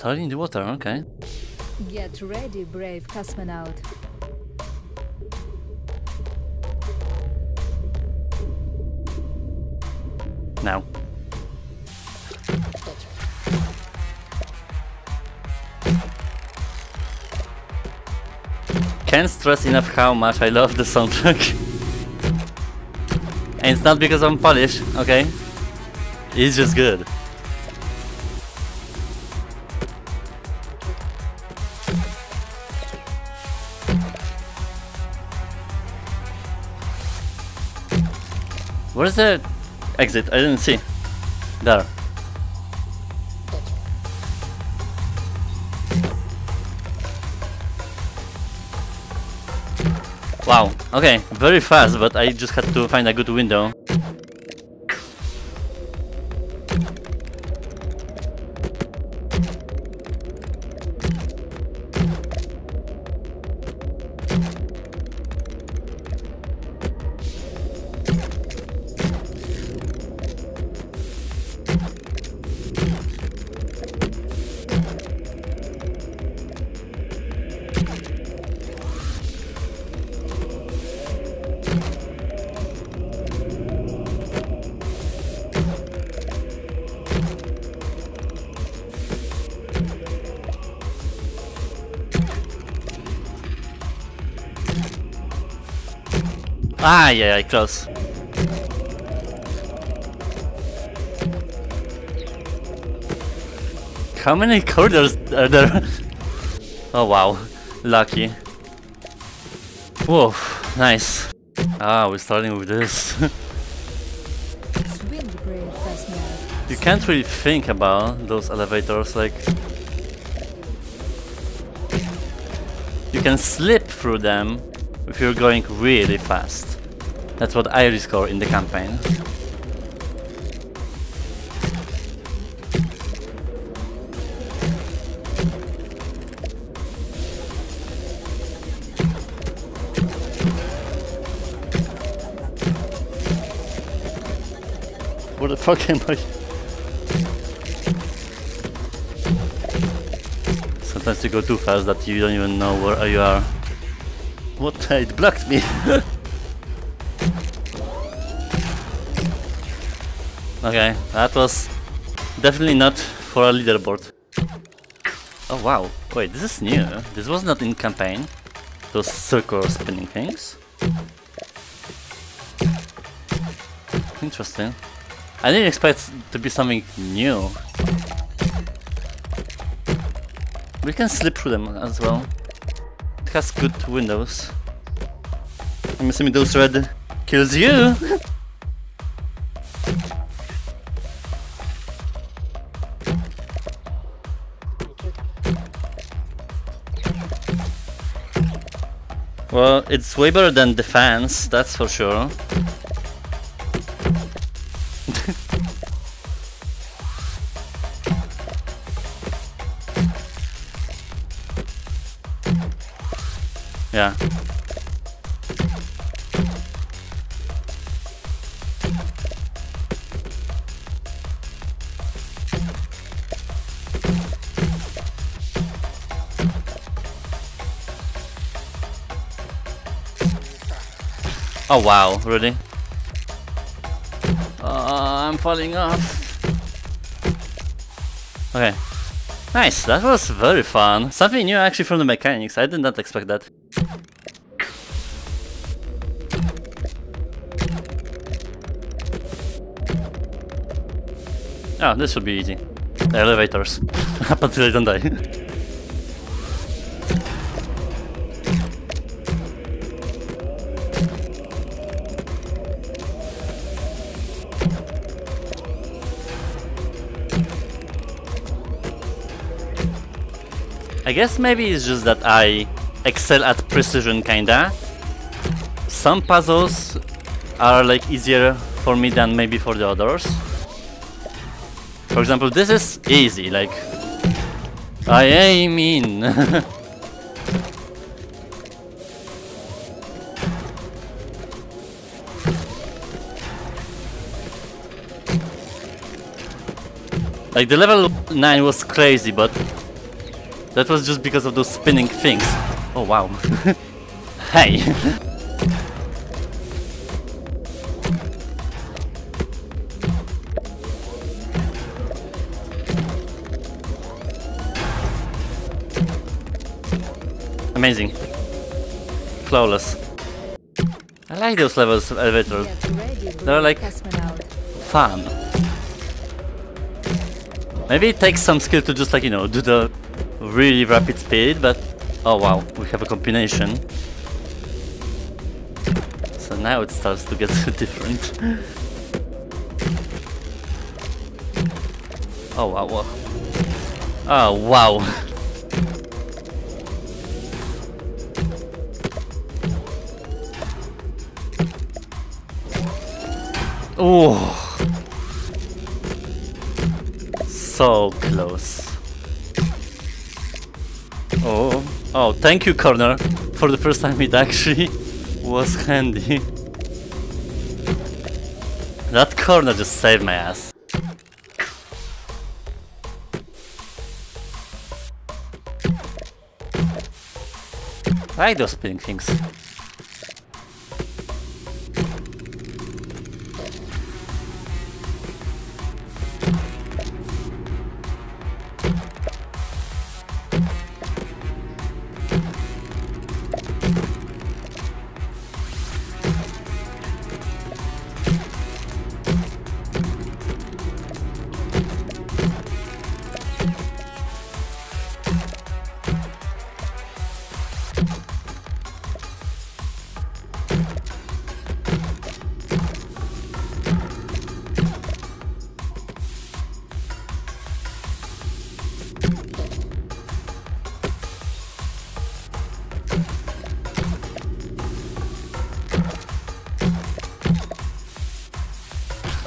studying the water, okay. Get ready, brave cosmonaut. Now. Can't stress enough how much I love the soundtrack. And it's not because I'm Polish, okay? It's just good. Where's the exit? I didn't see. There. Wow, okay, very fast, but I just had to find a good window. Ah, yeah, I close. How many corridors are there? Oh wow, lucky. Whoa, nice. Ah, we're starting with this. You can't really think about those elevators, like... You can slip through them if you're going really fast. That's what I score in the campaign. What the fuck am I? Sometimes you go too fast that you don't even know where you are. What? It blocked me. Okay, that was definitely not for a leaderboard. Oh wow, wait, this is new. This was not in campaign. Those circular spinning things. Interesting. I didn't expect to be something new. We can slip through them as well. It has good windows. I'm assuming those red kills you. Well, it's way better than the fans, that's for sure. Yeah. Oh wow, really? I'm falling off. Okay. Nice, that was very fun. Something new actually from the mechanics, I did not expect that. Oh, this should be easy. The elevators. Up until I don't die. I guess maybe it's just that I excel at precision, kinda. Some puzzles are like easier for me than maybe for the others. For example, this is easy, like, I aim in. Like, the level 9 was crazy, but That was just because of those spinning things. Oh wow. Hey! Amazing. Flawless. I like those levels of elevators. They're like fun. Maybe it takes some skill to just like, you know, do the really rapid speed, but oh wow, we have a combination. So now it starts to get different. Oh wow. Oh wow. Oh, so close. Oh, oh, thank you, corner. For the first time, it actually was handy. That corner just saved my ass. I like those spinning things.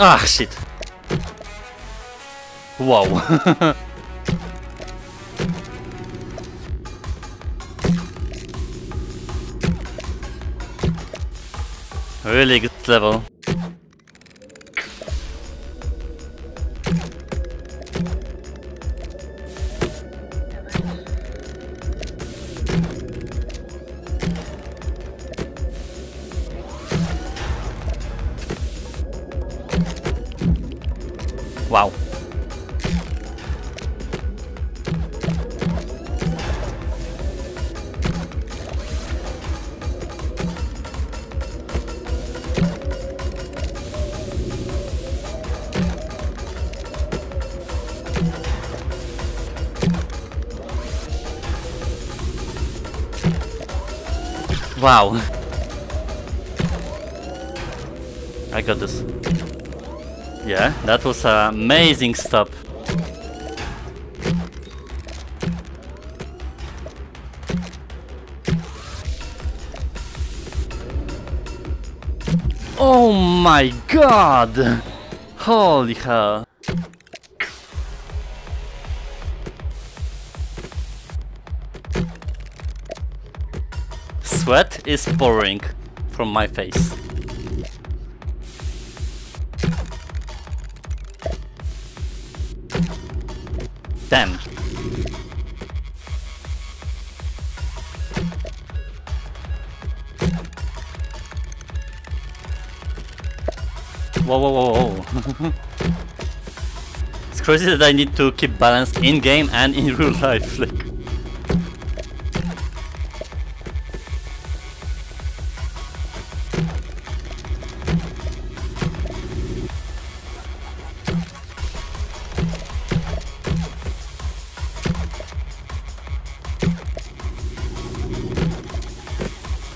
Ah, shit. Wow. Really good level. Wow. Wow. I got this. Yeah, that was an amazing stop. Oh my god! Holy hell! Sweat is pouring from my face. Damn. Whoa, whoa, whoa, whoa. It's crazy that I need to keep balance in game and in real life. Like.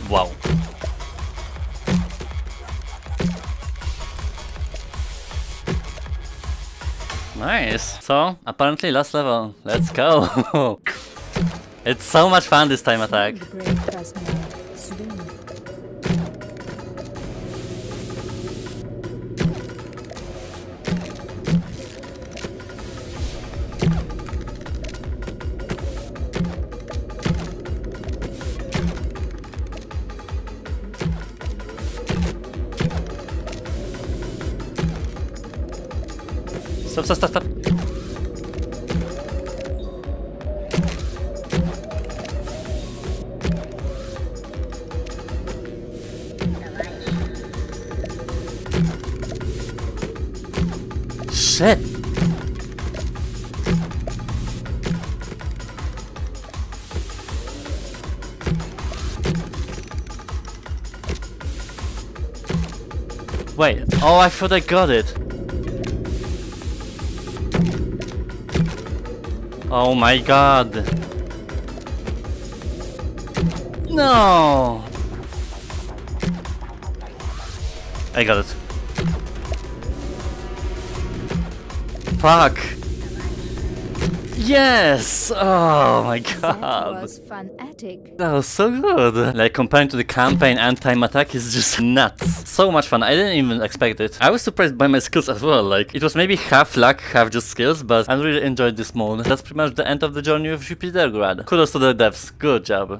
Wow. Nice. So, apparently last level. Let's go. It's so much fun this time attack. Stop, stop, stop, stop. shit. Wait, oh, I thought I got it. Oh my god. No. I got it. Fuck. Yes! Oh my god. That was so good. Like, comparing to the campaign end-time attack is just nuts. So much fun. I didn't even expect it. I was surprised by my skills as well. Like, it was maybe half luck, half just skills, but I really enjoyed this mode. That's pretty much the end of the journey with Jupitergrad. Kudos to the devs. Good job.